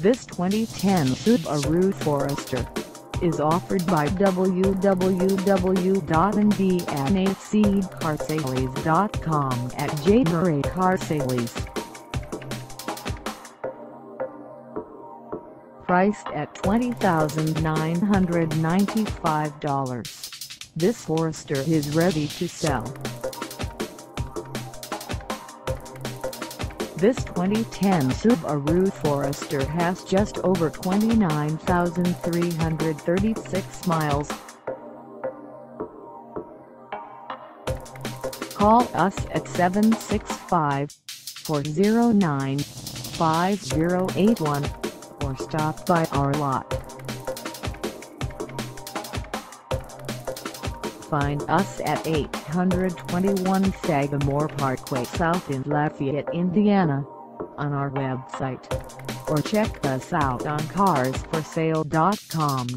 This 2010 Subaru Forester is offered by www.indianausedcarsales.com at Sagamore Carsales. Priced at $20,995, this Forester is ready to sell. This 2010 Subaru Forester has just over 29,336 miles. Call us at 765-409-5081 or stop by our lot. Find us at 821 Sagamore Parkway South in Lafayette, Indiana, on our website, or check us out on Carsforsale.com.